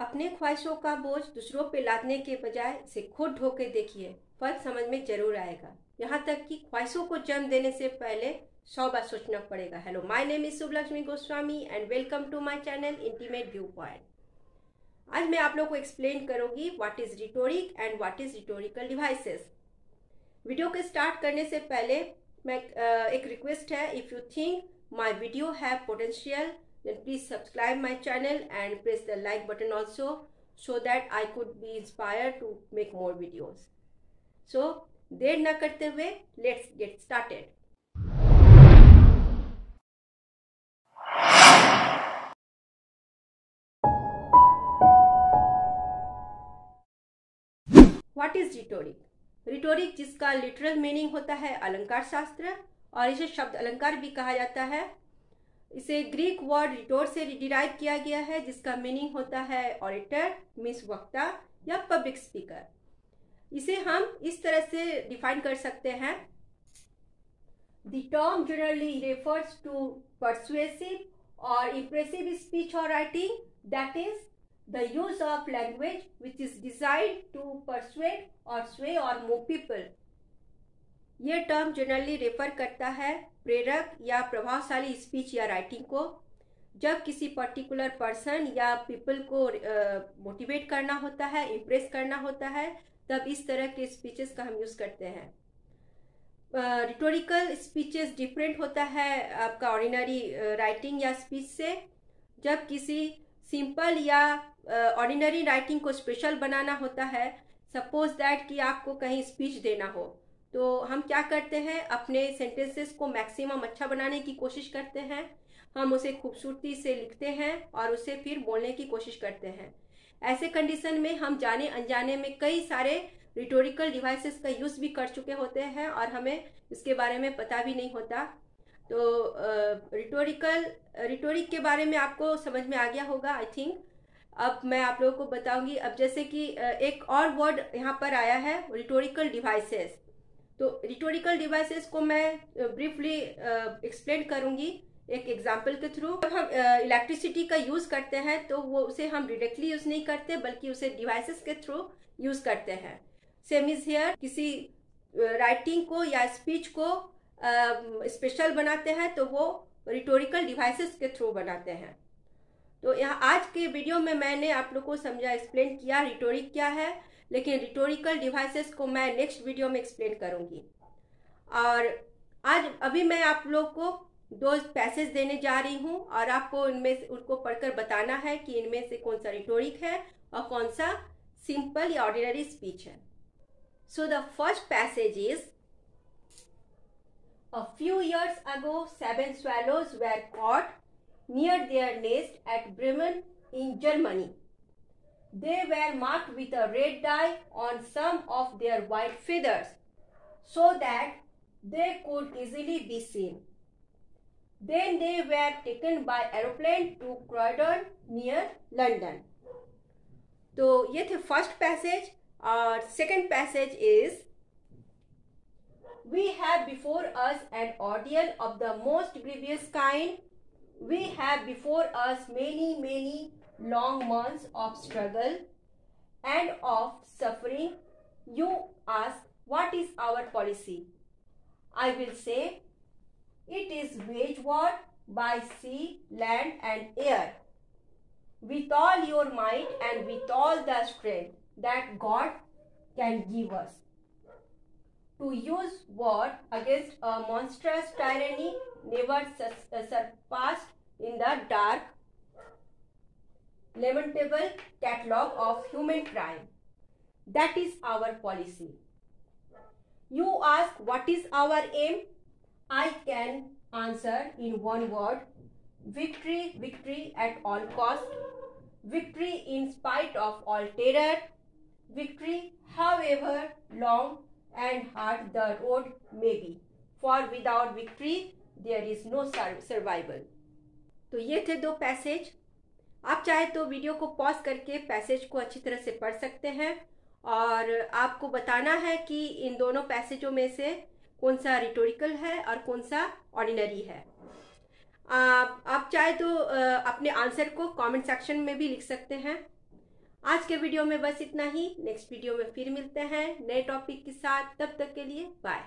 अपने ख्वाहिशों का बोझ दूसरों पे लादने के बजाय इसे खुद ढो के देखिए, फर्क समझ में जरूर आएगा। यहाँ तक कि ख्वाहिशों को जन्म देने से पहले 100 बार सोचना पड़ेगा। Hello, my name is Shubh Lakshmi Goswami and welcome to my channel intimate view point. आज मैं आप लोग को एक्सप्लेन करूंगी what is rhetoric and what is rhetorical devices. Video के स्टार्ट करने से पहले मैं एक रिक्वेस्ट है, if you think my video have potential then please subscribe my channel and press the like button also so that I could be inspired to make more videos. So देर न करते हुए let's get started. What is rhetoric? Rhetoric जिसका literal meaning होता है अलंकार शास्त्र, और इसे शब्द अलंकार भी कहा जाता है। इसे ग्रीक वर्ड रिटोर से डिराइव किया गया है, जिसका मीनिंग होता है ऑरेटर मीन्स वक्ता या पब्लिक स्पीकर। इसे हम इस तरह से डिफाइन कर सकते हैं, the term generally refers to persuasive और इम्प्रेसिव स्पीच और writing, that is the use of language which is designed to persuade और स्वे और मूव पीपल। यह टर्म जनरली रेफर करता है प्रेरक या प्रभावशाली स्पीच या राइटिंग को। जब किसी पर्टिकुलर पर्सन या पीपल को मोटिवेट करना होता है, इम्प्रेस करना होता है, तब इस तरह के स्पीचेस का हम यूज़ करते हैं। रिटोरिकल स्पीचेस डिफरेंट होता है आपका ऑर्डिनरी राइटिंग या स्पीच से। जब किसी सिंपल या ऑर्डिनरी राइटिंग को स्पेशल बनाना होता है, सपोज दैट कि आपको कहीं स्पीच देना हो, तो हम क्या करते हैं, अपने सेंटेंसेस को मैक्सिमम अच्छा बनाने की कोशिश करते हैं। हम उसे खूबसूरती से लिखते हैं और उसे फिर बोलने की कोशिश करते हैं। ऐसे कंडीशन में हम जाने अनजाने में कई सारे रिटोरिकल डिवाइसेस का यूज़ भी कर चुके होते हैं और हमें इसके बारे में पता भी नहीं होता। तो रिटोरिक के बारे में आपको समझ में आ गया होगा, आई थिंक। अब मैं आप लोगों को बताऊँगी। अब जैसे कि एक और वर्ड यहाँ पर आया है, रिटोरिकल डिवाइसेस। तो रिटोरिकल डिवाइसेस को मैं ब्रीफली एक्सप्लेन करूंगी एक एग्जांपल के थ्रू। जब हम इलेक्ट्रिसिटी का यूज़ करते हैं तो वो उसे हम डायरेक्टली यूज़ नहीं करते, बल्कि उसे डिवाइसेस के थ्रू यूज़ करते हैं। सेम इज हियर, किसी राइटिंग को या स्पीच को स्पेशल बनाते हैं तो वो रिटोरिकल डिवाइसेस के थ्रू बनाते हैं। तो यहाँ आज के वीडियो में मैंने आप लोग को समझा, एक्सप्लेन किया रिटोरिक क्या है, लेकिन रिटोरिकल डिवाइसेस को मैं नेक्स्ट वीडियो में एक्सप्लेन करूंगी। और आज अभी मैं आप लोग को 2 पैसेज देने जा रही हूं और आपको इनमें से उनको पढ़कर बताना है कि इनमें से कौन सा रिटोरिक है और कौन सा सिंपल या ऑर्डिनरी स्पीच है। So the first passage is, a few years ago 7 swallows were caught near their nest at Brimen in Germany. They were marked with a red dye on some of their white feathers so that they could easily be seen. Then they were taken by aeroplane to Croydon near London. तो ये थे first passage. और second passage is, we have before us an ordeal of the most grievous kind. We have before us many long months of struggle and of suffering. You ask, what is our policy? I will say, it is wage war by sea, land and air, with all your might and with all the strength that God can give us, to use war against a monstrous tyranny never surpassed in the dark, lamentable catalogue of human crime. That is our policy. You ask, what is our aim? I can answer in one word, victory, victory at all cost, victory in spite of all terror, victory however long and hard the road may be, for without victory there is no survival. तो ये थे 2 passage. आप चाहे तो video को pause करके passage को अच्छी तरह से पढ़ सकते हैं और आपको बताना है कि इन दोनों पैसेजों में से कौन सा रिटोरिकल है और कौन सा ऑर्डिनरी है। आप चाहे तो अपने आंसर को कमेंट सेक्शन में भी लिख सकते हैं। आज के वीडियो में बस इतना ही। नेक्स्ट वीडियो में फिर मिलते हैं नए टॉपिक के साथ। तब तक के लिए बाय।